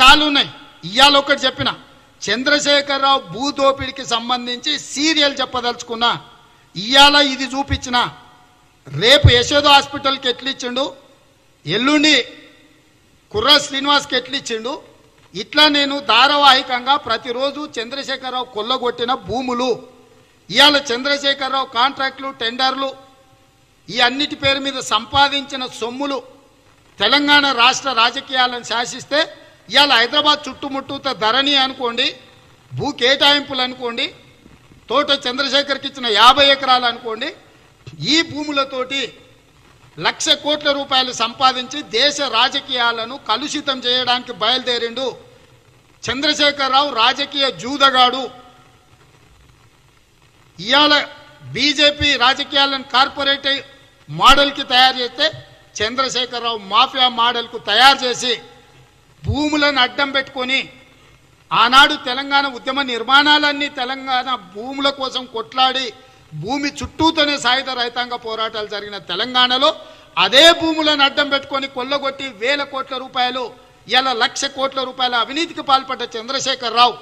चालू इलाकना चंद्रशेखर राव भूदोपिड़ की संबंधी सीरियल चपदलुना इला इध चूप्चना रेप यशोद हास्पिटल के एट्लिचि एल्लुंडी कुर्रा श्रीनिवास के एट्लिचि इट्ला नेनु धारावाहिकंगा प्रति रोजू चंद्रशेखर राव कोल्लगొట్టిన భూములు ఇయాల చంద్రశేఖర్ రావు కాంట్రాక్టులు టెండర్లు ఈ అన్నిటి పేరు మీద సంపాదించిన సొమ్ములు తెలంగాణ రాష్ట్ర రాజకీయాలను శాసిస్తే ఇయాల హైదరాబాద్ చుట్టుముట్టుత ధరణి అనుకోండి భూ కేటాయింపులు అనుకోండి తోట చంద్రశేఖర్కి ఇచ్చిన 50 ఎకరాలు అనుకోండి ఈ భూములతోటి లక్ష కోట్ల రూపాయలు సంపాదించి దేశ రాజకీయాలను కలుషితం చేయడానికి బయలుదేరిండు చంద్రశేఖరరావు రాజకీయ జూదగాడు ఇయాల బీజేపీ రాజకీయాలను కార్పొరేట్ మోడల్ కి తయారు చేస్తే చంద్రశేఖరరావు మాఫియా మోడల్ కు తయారు చేసి భూములను అడ్డం పెట్టుకొని ఆనాడు తెలంగాణ ఉద్యమ నిర్మాణాలన్నీ తెలంగాణ భూముల కోసం కొట్లాడి భూమి చుట్టూతోనే సాయుధ రైతాంగ పోరాటాలు జరిగిన తెలంగాణలో అదే భూములను అడ్డం పెట్టుకొని కొల్లగొట్టి వేల కోట్ల రూపాయలు ఇలా లక్ష కోట్ల రూపాయల అవినీతికి పాల్పడ్డ చంద్రశేఖర్ రావు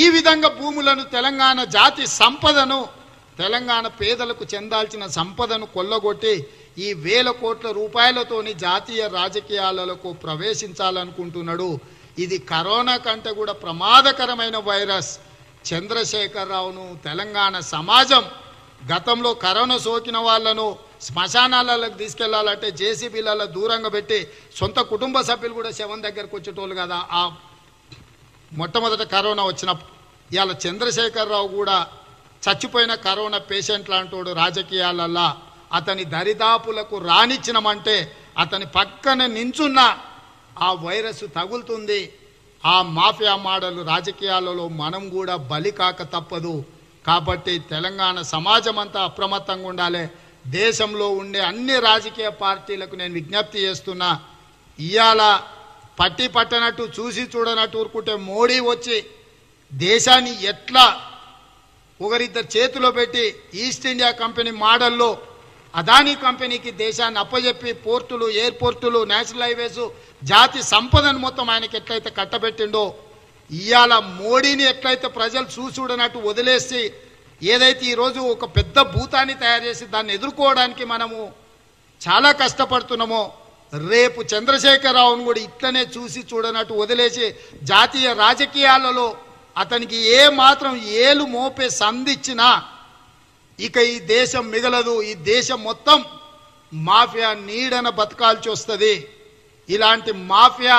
ఈ విధంగా భూములను తెలంగాణ జాతి సంపదను తెలంగాణ పేదలకు చెందాల్సిన సంపదను కొల్లగొట్టి ఈ వేల కోట్ల రూపాయలతోని జాతీయ రాజకీయాలలోకి ప్రవేశించాలనుకుంటున్నాడు ఇది కరోనా కంటే కూడా ప్రమాదకరమైన వైరస్ చంద్రశేఖర్ రావును తెలంగాణ సమాజం గతంలో కరోనా సోకిన వాళ్ళను శ్మశానాలలోకి తీసుకెళ్లాలంటే జేసీబీలలో దూరంగా పెట్టి సొంత కుటుంబ సభ్యులు కూడా శవం దగ్గరికి వచ్చేటోళ్ళు కదా ఆ మొట్టమొదట కరోనా వచ్చిన ఇయాల చంద్రశేఖర్ రావు కూడా చచ్చిపోయిన కరోనా పేషెంట్ లాంటోడు రాజకీయాలల్ల అతని దరిదాపులకు రానిచ్చినమంటే అతని పక్కన నించున్న ఆ వైరస్ తగులుతుంది ఆ మాఫియా మోడల్ రాజకీయాలలో మనం కూడా బలి కాక తప్పదు కాబట్టి తెలంగాణ సమాజమంతా అప్రమత్తంగా ఉండాలి దేశంలో ఉండే అన్ని రాజకీయ పార్టీలకు నేను విజ్ఞప్తి చేస్తున్నా ఇయాల పట్టి పట్టనట్టు చూసి చూడనట్టు ఊరుకుంటే మోడీ వచ్చి దేశాన్ని ఎట్లా ఒకరిద్దరు చేతిలో పెట్టి ఈస్ట్ ఇండియా కంపెనీ మోడల్లో అదానీ కంపెనీకి దేశాన్ని అప్పజెప్పి పోర్టులు ఎయిర్పోర్టులు నేషనల్ హైవేస్ జాతి సంపదను మొత్తం ఆయనకి ఎట్లయితే కట్టబెట్టిండో ఇయాల మోడీని ఎట్లయితే ప్రజలు చూసుడనట్టు వదిలేసి ఏదైతే ఈరోజు ఒక పెద్ద భూతాన్ని తయారు చేసి దాన్ని ఎదుర్కోవడానికి మనము చాలా కష్టపడుతున్నామో రేపు చంద్రశేఖర్ రావును కూడా ఇట్లనే చూసి చూడనట్టు వదిలేసి జాతీయ రాజకీయాలలో అతనికి ఏ మాత్రం ఏలు మోపే సంధిచ్చినా ఇక ఈ దేశం మిగలదు ఈ దేశం మొత్తం మాఫియా నీడన బతకాల్సి వస్తుంది ఇలాంటి మాఫియా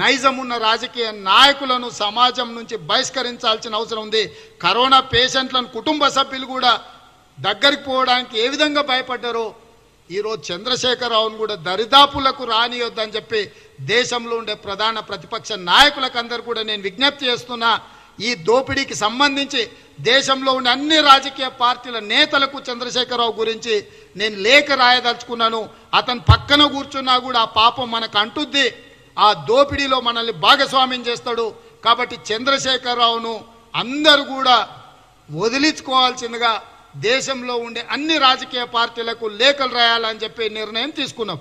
నైజం ఉన్న రాజకీయ నాయకులను సమాజం నుంచి బహిష్కరించాల్సిన అవసరం ఉంది కరోనా పేషెంట్లను కుటుంబ సభ్యులు కూడా దగ్గరికి పోవడానికి ఏ విధంగా భయపడ్డారో ఈరోజు చంద్రశేఖర్ రావును కూడా దరిదాపులకు రానియొద్దని చెప్పి దేశంలో ఉండే ప్రధాన ప్రతిపక్ష నాయకులకు అందరూ కూడా నేను విజ్ఞప్తి చేస్తున్నా ఈ దోపిడీకి సంబంధించి దేశంలో ఉన్న అన్ని రాజకీయ పార్టీల నేతలకు చంద్రశేఖర్ రావు గురించి నేను లేఖ రాయదలుచుకున్నాను అతను పక్కన కూర్చున్నా కూడా ఆ పాపం మనకు అంటుద్ది ఆ దోపిడీలో మనల్ని భాగస్వామ్యం చేస్తాడు కాబట్టి చంద్రశేఖర్ రావును అందరూ కూడా వదిలించుకోవాల్సిందిగా దేశంలో ఉండే అన్ని రాజకీయ పార్టీలకు లేఖలు రాయాలని చెప్పి నిర్ణయం తీసుకున్నాం।